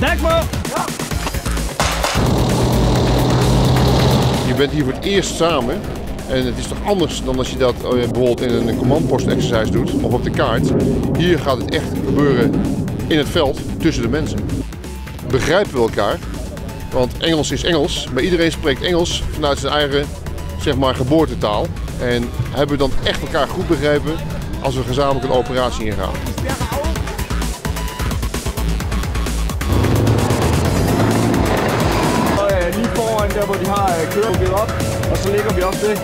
Dek me! Ja. Je bent hier voor het eerst samen. En het is toch anders dan als je dat bijvoorbeeld in een commandpost-exercise doet of op de kaart. Hier gaat het echt gebeuren in het veld tussen de mensen. Begrijpen we elkaar? Want Engels is Engels, maar iedereen spreekt Engels vanuit zijn eigen, zeg maar, geboortetaal. En hebben we dan echt elkaar goed begrepen als we gezamenlijk een operatie ingaan. Lige foran der, hvor de har kørehovedet op, og så ligger vi op det.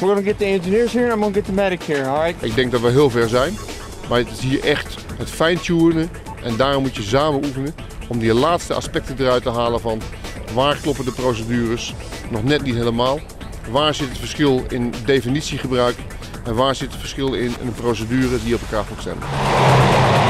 We're gonna get the engineers here, I'm gonna get the medic here, alright? Ik denk dat we heel ver zijn, maar het is hier echt het fijn-tunen en daarom moet je samen oefenen om die laatste aspecten eruit te halen van waar kloppen de procedures, nog net niet helemaal, waar zit het verschil in definitiegebruik en waar zit het verschil in een procedure die op elkaar moet stemmen.